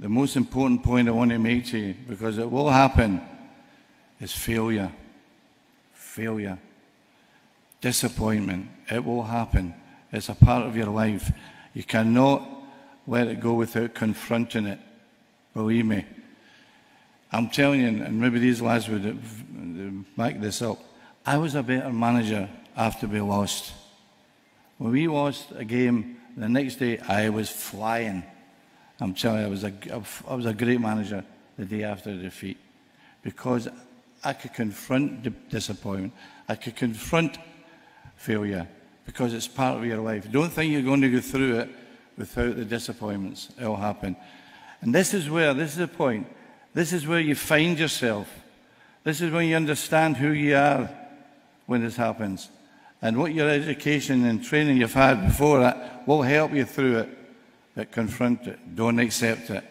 the most important point I want to make to you, because it will happen, is failure. Failure. Disappointment. It will happen. It's a part of your life. You cannot let it go without confronting it. Believe me. I'm telling you, and maybe these lads would back this up, I was a better manager after we lost. When we lost a game, the next day I was flying. I'm telling you, I was a great manager the day after the defeat, because I could confront the disappointment. I could confront failure, because it's part of your life. Don't think you're going to go through it without the disappointments. It'll happen. And this is the point. This is where you find yourself. This is when you understand who you are when this happens. And what your education and training you've had before that will help you through it. But confront it. Don't accept it.